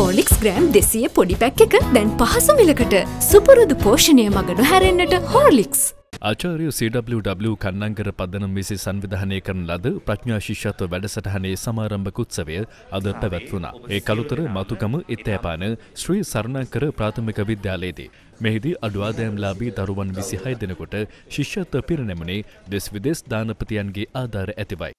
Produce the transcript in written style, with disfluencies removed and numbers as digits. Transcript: Horlicks gram 200 පොඩි pack එක දැන් පහසු මිලකට සුපුරුදු පෝෂණීය මග නොහැරෙන්නට Horlicks ආචාර්ය CWW Kannangara පදනම් විසි සංවිධානය කරන ලද ප්‍රඥා ශිෂ්‍යත්ව වැඩසටහනේ සමාරම්භකෝත්සවය අද පැවැත්වුණා. ඒ කලුතර මතුගම ඉත්තෑපාන ශ්‍රී සරණංකර ප්‍රාථමික විද්‍යාලයේදී මෙහිදී අඩුවාදෑම්ලාභී දරුවන් 26 දෙනෙකුට ශිෂ්‍යත්ව පිරිනැමුනේ දෙස් විදේශ දානපතියන්ගේ ආධාර ඇතිවයි.